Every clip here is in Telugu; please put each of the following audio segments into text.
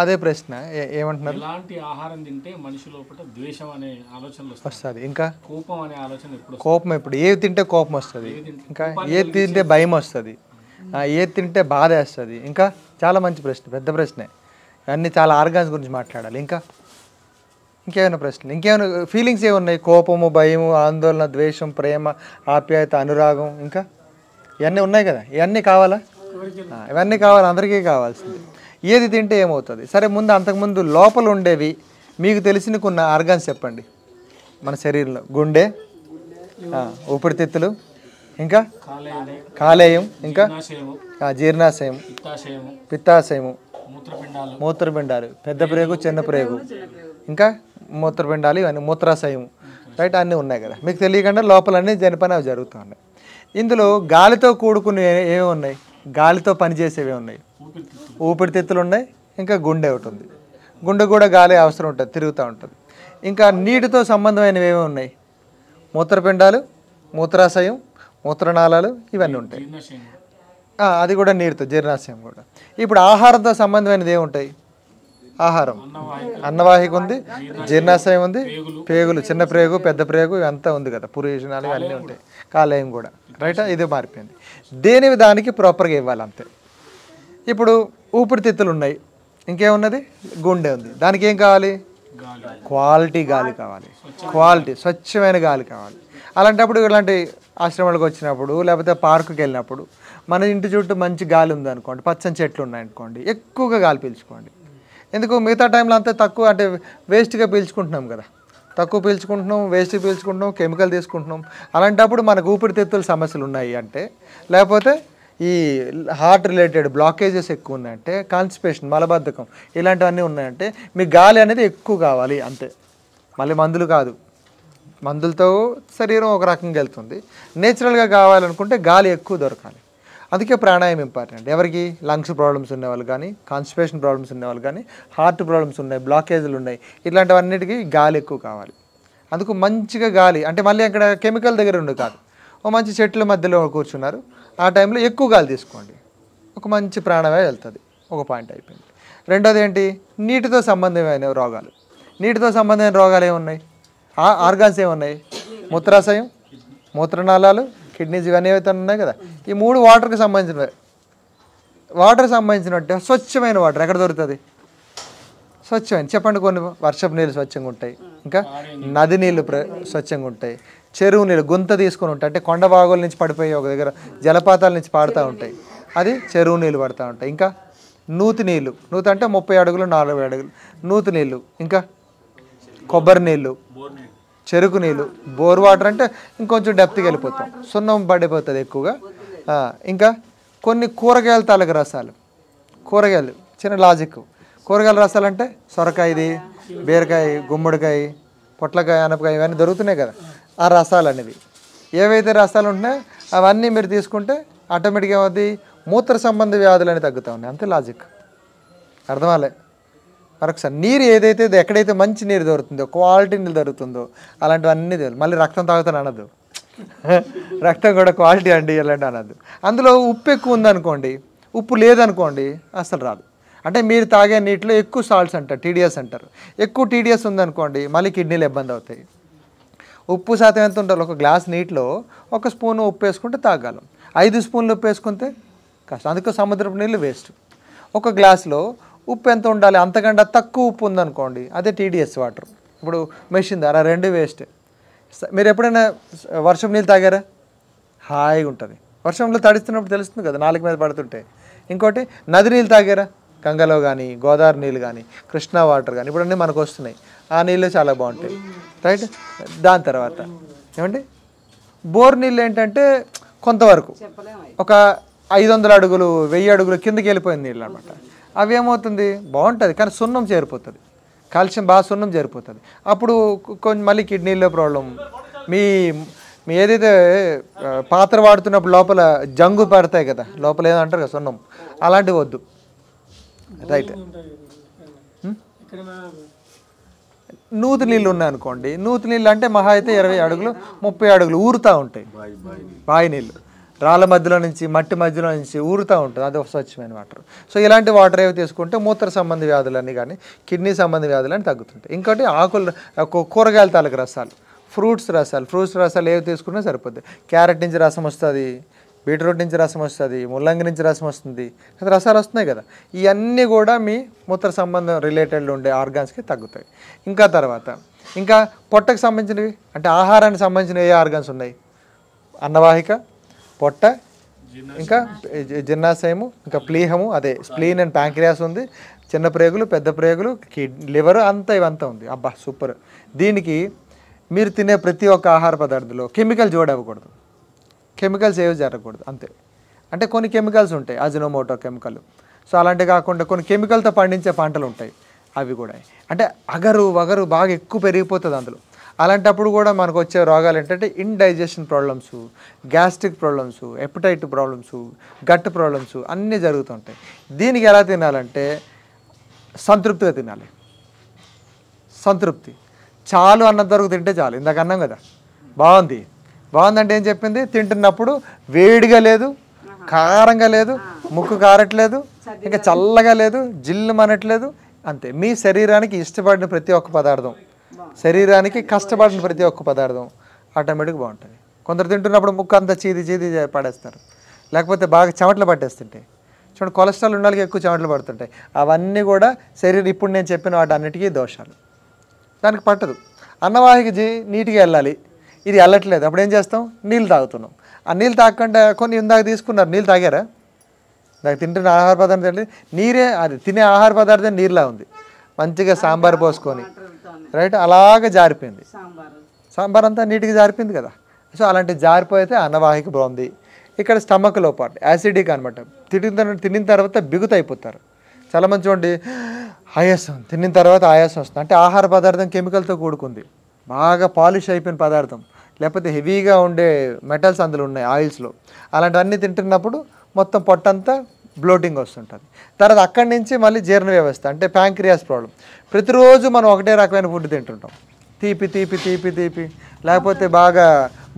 అదే ప్రశ్న ఏమంటున్నారు ఇలాంటి ఆహారం తింటే మనిషి లోపట ద్వేషం అనే ఆలోచన వస్తది ఇంకా కోపం అనే ఆలోచన ఎప్పుడు కోపం ఎప్పుడు ఏ తింటే కోపం వస్తది ఇంకా ఏ తింటే భయం వస్తది ఏ తింటే బాధ వస్తది ఇంకా చాలా మంచి ప్రశ్న పెద్ద ప్రశ్నే అన్ని చాలా ఆర్గాన్స్ గురించి మాట్లాడాలి ఇంకా ఇంకేమైనా ప్రశ్న ఇంకేమైనా ఫీలింగ్స్ ఏమున్నాయి కోపము భయము ఆందోళన ద్వేషం ప్రేమ ఆప్యాయత అనురాగం ఇంకా ఇవన్నీ ఉన్నాయి కదా ఇవన్నీ కావాలా ఇవన్నీ కావాలి అందరికీ కావాల్సింది ఏది తింటే ఏమవుతుంది సరే ముందు అంతకముందు లోపల ఉండేవి మీకు తెలిసిన కొన్ని ఆర్గాన్స్ చెప్పండి మన శరీరంలో గుండె ఊపిరితిత్తులు ఇంకా కాలేయం ఇంకా జీర్ణాశయం పిత్తాశయం మూత్రపిండాలు పెద్ద ప్రేగు చిన్న ప్రేగు ఇంకా మూత్రపిండాలు ఇవన్నీ మూత్రాశయం రైట్ అన్నీ ఉన్నాయి కదా మీకు తెలియకుండా లోపల అన్నీ జనపని అవి జరుగుతూ ఉన్నాయి ఇందులో గాలితో కూడుకుని ఏమి ఉన్నాయి గాలితో పనిచేసేవి ఉన్నాయి ఊపిరితిత్తులు ఉన్నాయి ఇంకా గుండె ఒకటి ఉంది గుండె కూడా గాలి అవసరం ఉంటుంది తిరుగుతూ ఉంటుంది ఇంకా నీటితో సంబంధమైనవి ఏమేమి ఉన్నాయి మూత్రపిండాలు మూత్రాశయం మూత్రనాళాలు ఇవన్నీ ఉంటాయి అది కూడా నీటితో జీర్ణాశయం కూడా ఇప్పుడు ఆహారంతో సంబంధమైనది ఏముంటాయి ఆహారం అన్నవాహిక ఉంది జీర్ణాశయం ఉంది పేగులు చిన్న ప్రేగు పెద్ద ప్రేగు ఇవంతా ఉంది కదా పురుషనాలు ఇవన్నీ ఉంటాయి కాలేయం కూడా రైటా ఇది మారిపోయింది దేని దానికి ప్రాపర్గా ఇవ్వాలి అంతే ఇప్పుడు ఊపిరితిత్తులు ఉన్నాయి ఇంకేమున్నది గుండె ఉంది దానికి ఏం కావాలి క్వాలిటీ గాలి కావాలి క్వాలిటీ స్వచ్ఛమైన గాలి కావాలి అలాంటప్పుడు ఇలాంటి ఆశ్రమాలకు వచ్చినప్పుడు లేకపోతే పార్కుకి వెళ్ళినప్పుడు మన ఇంటి చుట్టూ మంచి గాలి ఉందనుకోండి పచ్చని చెట్లు ఉన్నాయనుకోండి ఎక్కువగా గాలి పీల్చుకోండి ఎందుకు మిగతా టైంలో అంతా తక్కువ అంటే వేస్ట్గా పీల్చుకుంటున్నాం కదా తక్కువ పీల్చుకుంటున్నాం వేస్ట్ పీల్చుకుంటున్నాం కెమికల్ తీసుకుంటున్నాం అలాంటప్పుడు మనకు ఊపిరితిత్తుల సమస్యలు ఉన్నాయి అంటే లేకపోతే ఈ హార్ట్ రిలేటెడ్ బ్లాకేజెస్ ఎక్కువ ఉన్నాయంటే కాన్స్టిపేషన్ మలబద్ధకం ఇలాంటివన్నీ ఉన్నాయంటే మీ గాలి అనేది ఎక్కువ కావాలి అంతే మళ్ళీ మందులు కాదు మందులతో శరీరం ఒక రకంగా వెళ్తుంది నేచురల్గా కావాలనుకుంటే గాలి ఎక్కువ దొరకాలి అందుకే ప్రాణాయామం ఇంపార్టెంట్ ఎవరికి లంగ్స్ ప్రాబ్లమ్స్ ఉన్నవాళ్ళు కానీ కాన్స్టిపేషన్ ప్రాబ్లమ్స్ ఉన్నవాళ్ళు కానీ హార్ట్ ప్రాబ్లమ్స్ ఉన్నాయి బ్లాకేజీలు ఉన్నాయి ఇట్లాంటివన్నిటికీ గాలి ఎక్కువ కావాలి అందుకు మంచిగా గాలి అంటే మళ్ళీ అక్కడ కెమికల్ దగ్గర ఉండు కాదు ఓ మంచి చెట్ల మధ్యలో కూర్చున్నారు ఆ టైంలో ఎక్కువ గాలి తీసుకోండి ఒక మంచి ప్రాణవాయు వెళ్తుంది ఒక పాయింట్ అయిపోయింది రెండోది ఏంటి నీటితో సంబంధమైన రోగాలు నీటితో సంబంధమైన రోగాలు ఏమున్నాయి ఆర్గాన్స్ ఏమున్నాయి మూత్రాశయం మూత్రనాళాలు కిడ్నీస్ ఇవన్నీ ఏవైతే ఉన్నాయి కదా ఈ మూడు వాటర్కి సంబంధించినవి వాటర్ సంబంధించినట్టు స్వచ్ఛమైన వాటర్ ఎక్కడ దొరుకుతుంది స్వచ్ఛమైన చెప్పండి కొన్ని వర్షపు నీళ్ళు స్వచ్ఛంగా ఉంటాయి ఇంకా నది నీళ్ళు స్వచ్ఛంగా ఉంటాయి చెరువు నీళ్ళు గుంత తీసుకొని ఉంటాయి అంటే కొండ బాగోల నుంచి పడిపోయి ఒక దగ్గర జలపాతాల నుంచి పాడుతూ ఉంటాయి అది చెరువు నీళ్ళు పడుతూ ఉంటాయి ఇంకా నూతి నీళ్ళు నూతి అంటే 30 అడుగులు 40 అడుగులు నూతి నీళ్ళు ఇంకా కొబ్బరి నీళ్ళు చెరుకు నీళ్ళు బోర్ వాటర్ అంటే ఇంకొంచెం డెప్త్కి వెళ్ళిపోతాం సున్నం పడిపోతుంది ఎక్కువగా ఇంకా కొన్ని కూరగాయల తాలూకు రసాలు కూరగాయలు చిన్న లాజిక్ కూరగాయల రసాలు అంటే సొరకాయది బీరకాయ గుమ్మడికాయ పొట్లకాయ అనపకాయ ఇవన్నీ దొరుకుతున్నాయి కదా ఆ రసాలు అనేవి ఏవైతే రసాలు ఉంటున్నాయో అవన్నీ మీరు తీసుకుంటే ఆటోమేటిక్గా అది మూత్ర సంబంధ వ్యాధులు అనేవి తగ్గుతూ ఉన్నాయి అంతే లాజిక్ అర్థమాలే మరొకసారి నీరు ఏదైతే ఎక్కడైతే మంచి నీరు దొరుకుతుందో క్వాలిటీ నీళ్ళు దొరుకుతుందో అలాంటివన్నీ తెలియదు మళ్ళీ రక్తం తాగుతాను అనద్దు రక్తం కూడా క్వాలిటీ అండి ఇలాంటి అనద్దు అందులో ఉప్పు ఎక్కువ ఉందనుకోండి ఉప్పు లేదనుకోండి అసలు రాదు అంటే మీరు తాగే నీటిలో ఎక్కువ సాల్ట్స్ అంటారు టీడీఎస్ అంటారు ఎక్కువ టీడీఎస్ ఉందనుకోండి మళ్ళీ కిడ్నీలు ఇబ్బంది అవుతాయి ఉప్పు శాతం ఎంత ఉండాలి ఒక గ్లాస్ నీటిలో 1 స్పూన్ ఉప్పు వేసుకుంటే తాగలం 5 స్పూన్లు ఉప్పు వేసుకుంటే కష్టం అందుకే సముద్రపు నీళ్ళు వేస్ట్ ఒక గ్లాస్లో ఉప్పు ఎంత ఉండాలి అంతకంటే తక్కువ ఉప్పు ఉందనుకోండి అదే టీడీఎస్ వాటర్ ఇప్పుడు మెషిన్ ద్వారా 2 వేస్ట్ మీరు ఎప్పుడైనా వర్షం నీళ్ళు తాగారా హాయిగా ఉంటుంది వర్షంలో తడిస్తున్నప్పుడు తెలుస్తుంది కదా నాలుగు మీద పడుతుంటే ఇంకోటి నది నీళ్ళు తాగారా గంగలో కానీ గోదావరి నీళ్ళు కానీ కృష్ణా వాటర్ కానీ ఇప్పుడన్నీ మనకు వస్తున్నాయి ఆ నీళ్ళు చాలా బాగుంటాయి రైట్ దాని తర్వాత ఏమండి బోర్ నీళ్ళు ఏంటంటే కొంతవరకు ఒక 500 అడుగులు 1000 అడుగులు కిందకి వెళ్ళిపోయిన నీళ్ళు అనమాట అవి ఏమవుతుంది బాగుంటుంది కానీ సున్నం చేరిపోతుంది కాల్షియం బాగా సున్నం చేరిపోతుంది అప్పుడు కొంచెం మళ్ళీ కిడ్నీలో ప్రాబ్లం మీ మీ ఏదైతే పాత్ర వాడుతున్నప్పుడు లోపల జంగు పడతాయి కదా లోపల ఏదంటారు కదా సున్నం అలాంటివి వద్దు రైట్ నూతి నీళ్ళు ఉన్నాయనుకోండి నూతి నీళ్ళు అంటే మహా అయితే 20 అడుగులు 30 అడుగులు ఊరుతూ ఉంటాయి బావి నీళ్ళు రాళ్ళ మధ్యలో నుంచి మట్టి మధ్యలో నుంచి ఊరుతూ ఉంటుంది, అది స్వచ్ఛమైన వాటర్. సో ఇలాంటి వాటర్ ఏవి తీసుకుంటే మూత్ర సంబంధ వ్యాధులన్నీ కానీ కిడ్నీ సంబంధ వ్యాధులన్నీ తగ్గుతుంటాయి. ఇంకోటి ఆకులు కూరగాయల తాలూకు రసాలు, ఫ్రూట్స్ రసాలు ఏవి తీసుకున్నా సరిపోద్ది. క్యారెట్ నుంచి రసం వస్తుంది, బీట్రూట్ నుంచి రసం వస్తుంది, ముల్లంగి నుంచి రసం వస్తుంది, అది రసాలు వస్తున్నాయి కదా. ఇవన్నీ కూడా మీ మూత్ర సంబంధం రిలేటెడ్ ఉండే ఆర్గాన్స్కి తగ్గుతాయి. ఇంకా తర్వాత ఇంకా పొట్టకు సంబంధించినవి అంటే ఆహారానికి సంబంధించిన ఏ ఆర్గాన్స్ ఉన్నాయి? అన్నవాహిక, పొట్ట, ఇంకా జిన్నాశయము, ఇంకా ప్లీహము, అదే స్ప్లీన్ అండ్ ప్యాంక్రియాస్ ఉంది, చిన్న ప్రేగులు, పెద్ద ప్రేగులు, లివర్, అంతా ఇవంతా ఉంది. అబ్బా సూపర్. దీనికి మీరు తినే ప్రతి ఒక్క ఆహార పదార్థంలో కెమికల్ జోడి అవ్వకూడదు, కెమికల్స్ ఏవి జరగకూడదు, అంతే. అంటే కొన్ని కెమికల్స్ ఉంటాయి, అజినోమోటో కెమికల్, సో అలాంటివి కాకుండా కొన్ని కెమికల్తో పండించే పంటలు ఉంటాయి, అవి కూడా అంటే వగరు బాగా ఎక్కువ పెరిగిపోతుంది అందులో. అలాంటప్పుడు కూడా మనకు వచ్చే రోగాలు ఏంటంటే indigestion problems, gastric problems, hepatitis problems, gut problems అన్నీ జరుగుతుంటాయి. దీనికి ఎలా తినాలంటే సంతృప్తిగా తినాలి. సంతృప్తి చాలు అన్నంత వరకు తింటే చాలు. ఇందాక అన్నాం కదా బాగుంది, బాగుందంటే ఏం చెప్పింది? తింటున్నప్పుడు వేడిగా లేదు, కారంగా లేదు, ముక్కు కారట్లేదు, ఇంకా చల్లగా లేదు, జిల్లు మనట్లేదు, అంతే. మీ శరీరానికి ఇష్టపడిన ప్రతి ఒక్క పదార్థం, శరీరానికి కష్టపడిన ప్రతి ఒక్క పదార్థం ఆటోమేటిక్గా బాగుంటుంది. కొందరు తింటున్నప్పుడు ముక్కు అంతా చీది పడేస్తారు, లేకపోతే బాగా చెమటలు పట్టేస్తుంటాయి. చూడండి, కొలెస్ట్రాల్ ఉండాలి, ఎక్కువ చెమటలు పడుతుంటాయి. అవన్నీ కూడా శరీరం ఇప్పుడు నేను చెప్పిన వాటి అన్నిటికీ దోషాలు, దానికి పట్టదు. అన్నవాహిక నీట్గా వెళ్ళాలి, ఇది వెళ్ళట్లేదు, అప్పుడు ఏం చేస్తాం? నీళ్ళు తాగుతున్నాం. ఆ నీళ్ళు తాగకుండా కొన్ని ఇందాక తీసుకున్నారు, నీళ్ళు తాగారా? నాకు తింటున్న ఆహార పదార్థం తింటే నీరే, అది తినే ఆహార పదార్థం నీరులా ఉంది, మంచిగా సాంబార్ పోసుకొని రైట్ అలాగే జారిపోయింది, సాంబార్ అంతా నీట్గా జారిపోయింది కదా. సో అలాంటి జారిపోయితే అన్నవాహిక బాగుంది. ఇక్కడ స్టమక్ లోపాటు యాసిడిక్ అనమాట, తినిన తర్వాత బిగుతైపోతారు చాలామంది. చూడండి, ఆయాసం, తినిన తర్వాత ఆయాసం వస్తుంది అంటే ఆహార పదార్థం కెమికల్తో కూడుకుంది, బాగా పాలిష్ అయిపోయిన పదార్థం, లేకపోతే హెవీగా ఉండే మెటల్స్ అందులో ఉన్నాయి, ఆయిల్స్లో. అలాంటివన్నీ తింటున్నప్పుడు మొత్తం పొట్టంతా బ్లోటింగ్ వస్తుంటుంది. తర్వాత అక్కడి నుంచి మళ్ళీ జీర్ణ వ్యవస్థ అంటే ప్యాంక్రియాస్ ప్రాబ్లం. ప్రతిరోజు మనం ఒకటే రకమైన ఫుడ్ తింటుంటాం, తీపి, లేకపోతే బాగా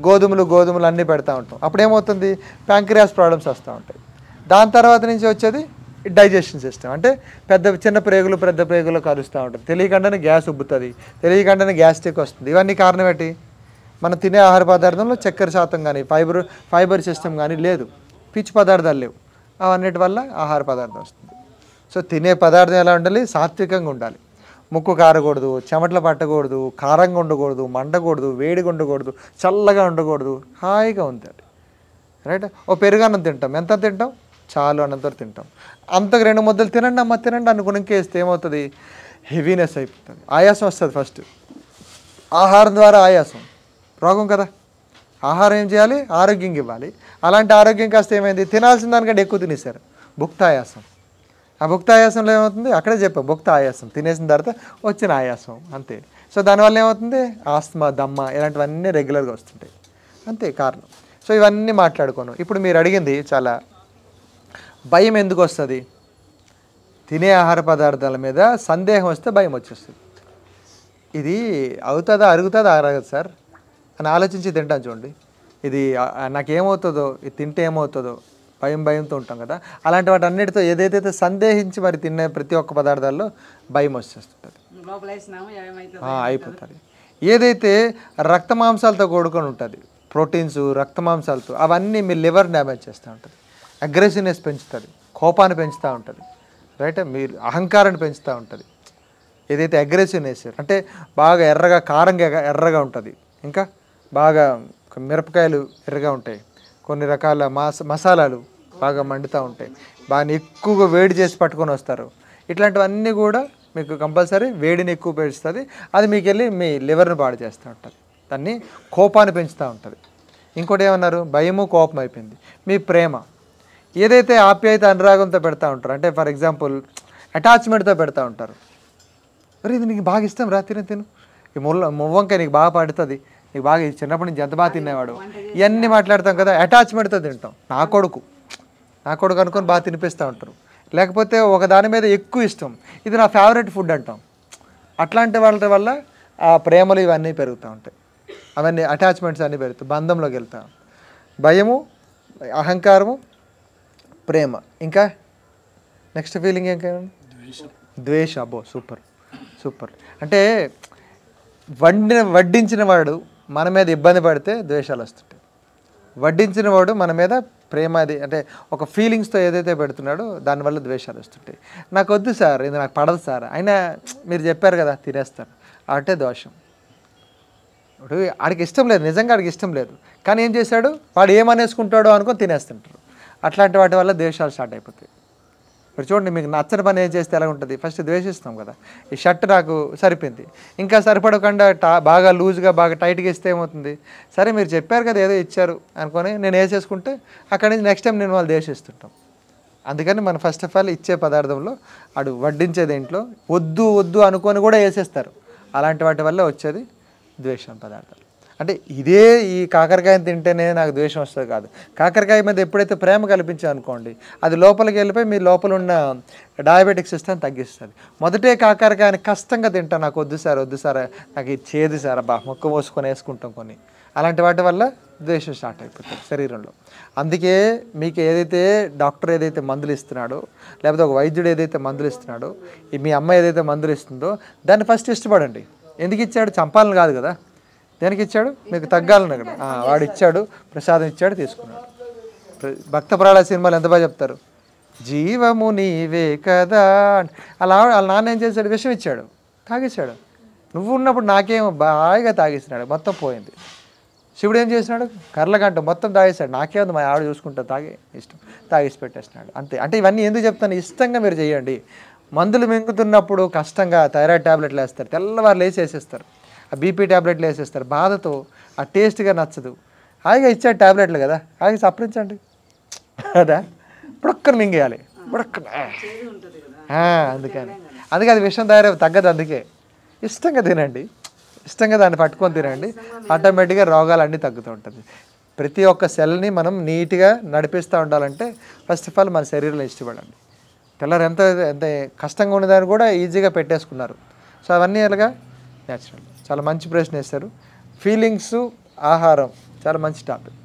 గోధుమలు అన్నీ పెడతా ఉంటాం. అప్పుడేమవుతుంది? ప్యాంక్రియాస్ ప్రాబ్లమ్స్ వస్తూ ఉంటాయి. దాని తర్వాత నుంచి వచ్చేది డైజెషన్ సిస్టమ్ అంటే చిన్న ప్రేగులు పెద్ద ప్రేగులు కలుస్తూ ఉంటుంది, తెలియకుండానే గ్యాస్ ఉబ్బుతుంది, తెలియకుండానే గ్యాస్ట్రిక్ వస్తుంది. ఇవన్నీ కారణం ఏంటి? మనం తినే ఆహార పదార్థంలో చక్కెర శాతం కానీ ఫైబర్ సిస్టమ్ కానీ లేదు, పీచు పదార్థాలు లేవు, అవన్నిటి వల్ల ఆహార పదార్థం వస్తుంది. సో తినే పదార్థం ఎలా ఉండాలి? సాత్వికంగా ఉండాలి, ముక్కు కారకూడదు, చెమటలు పట్టకూడదు, కారంగా ఉండకూడదు, మండకూడదు, వేడిగా ఉండకూడదు, చల్లగా ఉండకూడదు, హాయిగా ఉంటుంది రైట్. ఓ పెరుగన్నం తింటాం, ఎంత తింటాం? చాలు అన్నంత తింటాం. అంతకు 2 ముద్దలు తినండి అమ్మ తినండి అనుకుని ఇంకేస్తే ఏమవుతుంది? హెవీనెస్ అయిపోతుంది, ఆయాసం వస్తుంది. ఫస్ట్ ఆహారం ద్వారా ఆయాసం, రోగం కదా. ఆహారం ఏం చేయాలి? ఆరోగ్యం ఇవ్వాలి. అలాంటి ఆరోగ్యం కాస్త ఏమైంది? తినాల్సిన దానికంటే ఎక్కువ తినేశారు, భుక్తాయాసం. ఆ భుక్తాయాసంలో ఏమవుతుంది? అక్కడే చెప్పాం, భుక్త ఆయాసం, తినేసిన తర్వాత వచ్చిన ఆయాసం, అంతే. సో దానివల్ల ఏమవుతుంది? ఆస్తమా, దమ్మ ఇలాంటివన్నీ రెగ్యులర్గా వస్తుంటాయి, అంతే కారణం. సో ఇవన్నీ మాట్లాడుకోను. ఇప్పుడు మీరు అడిగింది చాలా, భయం ఎందుకు వస్తుంది? తినే ఆహార పదార్థాల మీద సందేహం వస్తే భయం వచ్చేస్తుంది. ఇది అవుతుందా, అరుగుతుందా, అరగదు సార్ అని ఆలోచించి తింటాను. చూడండి, ఇది నాకేమవుతుందో, ఇది తింటే ఏమవుతుందో భయంతో ఉంటాం కదా. అలాంటి వాటి అన్నిటితో ఏదైతే సందేహించి మరి తినే ప్రతి ఒక్క పదార్థాల్లో భయం వచ్చేస్తుంటుంది, అయిపోతుంది. ఏదైతే రక్త మాంసాలతో కూడుకొని ఉంటుంది, ప్రోటీన్స్ రక్త మాంసాలతో, అవన్నీ మీ లివర్ డ్యామేజ్ చేస్తూ ఉంటుంది, అగ్రెసివ్నెస్ పెంచుతుంది, కోపాన్ని పెంచుతూ ఉంటుంది రైట్, మీరు అహంకారాన్ని పెంచుతూ ఉంటుంది. ఏదైతే అగ్రెసివ్నెస్ అంటే బాగా ఎర్రగా, కారంగా, ఎర్రగా ఉంటుంది, ఇంకా బాగా మిరపకాయలు ఎర్రగా ఉంటాయి, కొన్ని రకాల మసాలాలు బాగా మండుతూ ఉంటాయి, బాగా ఎక్కువగా వేడి చేసి పట్టుకొని వస్తారు, ఇట్లాంటివన్నీ కూడా మీకు కంపల్సరీ వేడిని ఎక్కువ పెంచుతుంది. అది మీకు వెళ్ళి మీ లివర్ని పాడు చేస్తూ ఉంటుంది, దాన్ని కోపాన్ని పెంచుతూ ఉంటుంది. ఇంకోటి ఏమన్నారు? భయము, కోపం అయిపోయింది. మీ ప్రేమ ఏదైతే ఆప్యాయత, అనురాగంతో పెడతా ఉంటారు, అంటే ఫర్ ఎగ్జాంపుల్ అటాచ్మెంట్తో పెడతా ఉంటారు. మరి ఇది నీకు బాగా ఇష్టం రా, తిను, ఈ మువ్వంకాయ నీకు బాగా పడుతుంది, నీకు బాగా చిన్నప్పటి నుంచి ఎంత బాగా తినేవాడు, ఇవన్నీ మాట్లాడతాం కదా. అటాచ్మెంట్తో తింటాం, నా కొడుకు అనుకొని బాగా తినిపిస్తూ ఉంటారు. లేకపోతే ఒక దాని మీద ఎక్కువ ఇష్టం, ఇది నా ఫేవరెట్ ఫుడ్ అంటాం. అట్లాంటి వాళ్ళ వల్ల ఆ ప్రేమలు ఇవన్నీ పెరుగుతూ ఉంటాయి, అవన్నీ అటాచ్మెంట్స్ అన్నీ పెరుగుతాయి, బంధంలోకి వెళ్తాం. భయము, అహంకారము ప్రేమ ఇంకా నెక్స్ట్ ఫీలింగ్ ఏంటండి ద్వేషం ద్వేష అబ్బో సూపర్ సూపర్ అంటే వడ్డించిన వాడు మన మీద ఇబ్బంది పడితే ద్వేషాలు వస్తుంటాయి వడ్డించిన వాడు మన మీద ప్రేమ అది అంటే ఒక ఫీలింగ్స్తో ఏదైతే పెడుతున్నాడో దానివల్ల ద్వేషాలు వస్తుంటాయి నాకు వద్దు సార్ ఇది నాకు పడదు సార్ అయినా మీరు చెప్పారు కదా తినేస్తాను అంటే దోషం ఇప్పుడు ఆడికి ఇష్టం లేదు నిజంగా ఆడికి ఇష్టం లేదు కానీ ఏం చేశాడు వాడు ఏమనేసుకుంటాడో అనుకొని తినేస్తుంటారు అట్లాంటి వాటి వల్ల ద్వేషాలు స్టార్ట్ అయిపోతాయి ఇప్పుడు చూడండి మీకు నచ్చని పని ఏం చేస్తే ఎలా ఉంటుంది ఫస్ట్ ద్వేషిస్తాం కదా ఈ షర్ట్ నాకు సరిపోయింది ఇంకా సరిపడకుండా బాగా లూజ్గా బాగా టైట్గా ఇస్తే ఏమవుతుంది సరే మీరు చెప్పారు కదా ఏదో ఇచ్చారు అనుకొని నేను వేసేసుకుంటే అక్కడి నుంచి నెక్స్ట్ టైం నేను వాళ్ళు ద్వేషిస్తుంటాం అందుకని మనం ఫస్ట్ ఆఫ్ ఆల్ ఇచ్చే పదార్థంలో అడు వడ్డించే దేంట్లో వద్దు వద్దు అనుకొని కూడా వేసేస్తారు అలాంటి వాటి వల్ల వచ్చేది ద్వేషం పదార్థాలు అంటే ఇదే ఈ కాకరకాయని తింటేనే నాకు ద్వేషం వస్తుంది కాదు కాకరకాయ మీద ఎప్పుడైతే ప్రేమ కల్పించాం అనుకోండి అది లోపలికి వెళ్ళిపోయి మీ లోపల ఉన్న డయాబెటిక్ సిస్టమ్ తగ్గిస్తుంది మొదటే కాకరకాయని కష్టంగా తింటా నాకు వద్దు సార్ నాకు ఇది చేదు సార్ అబ్బా మొక్క పోసుకొని వేసుకుంటాం కొన్ని అలాంటి వాటి వల్ల ద్వేషం స్టార్ట్ అయిపోతుంది శరీరంలో అందుకే మీకు ఏదైతే డాక్టర్ ఏదైతే మందులు ఇస్తున్నాడో లేకపోతే ఒక వైద్యుడు ఏదైతే మందులు ఇస్తున్నాడో మీ అమ్మ ఏదైతే మందులు ఇస్తుందో దాన్ని ఫస్ట్ ఇష్టపడండి ఎందుకు ఇచ్చాడు చంపాలని కాదు కదా దేనికి ఇచ్చాడు మీకు తగ్గాలని అక్కడ వాడు ఇచ్చాడు ప్రసాదం ఇచ్చాడు తీసుకున్నాడు భక్త ప్రాణ సినిమాలు ఎంత బాగా చెప్తారు జీవము నీవే కదా అలా వాళ్ళ నాన్న ఏం చేశాడు విషం ఇచ్చాడు తాగేశాడు నువ్వు ఉన్నప్పుడు నాకేమో బాగా తాగేసినాడు మొత్తం పోయింది శివుడు ఏం చేసినాడు కర్రలకంట మొత్తం తాగేశాడు నాకేముంది మా ఆవిడ చూసుకుంటా తాగే ఇష్టం తాగేసి పెట్టేసినాడు అంతే అంటే ఇవన్నీ ఎందుకు చెప్తాను ఇష్టంగా మీరు చేయండి మందులు మింగుతున్నప్పుడు కష్టంగా థైరాయిడ్ ట్యాబ్లెట్లు వేస్తారు తెల్లవారు లేచి వేసేస్తారు ఆ బీపీ ట్యాబ్లెట్లు వేసేస్తారు బాధతో ఆ టేస్ట్గా నచ్చదు హాయిగా ఇచ్చే ట్యాబ్లెట్లు కదా హాయిగా సప్పించండి కదా బుడక్కని మింగేయాలి బుడక్కన అందుకని అందుకే అది విషం తయారు తగ్గదు అందుకే ఇష్టంగా తినండి ఇష్టంగా దాన్ని పట్టుకొని తినండి ఆటోమేటిక్గా రోగాలన్నీ తగ్గుతూ ఉంటుంది ప్రతి ఒక్క సెల్ని మనం నీట్గా నడిపిస్తూ ఉండాలంటే ఫస్ట్ ఆఫ్ ఆల్ మన శరీరంలో ఇష్టపడండి తెల్లరు ఎంత ఎంత కష్టంగా ఉన్నదాన్ని కూడా ఈజీగా పెట్టేసుకున్నారు సో అవన్నీ అలాగా న్యాచురల్ చాలా మంచి ప్రశ్న వేస్తారు ఫీలింగ్స్ ఆహారం చాలా మంచి టాపిక్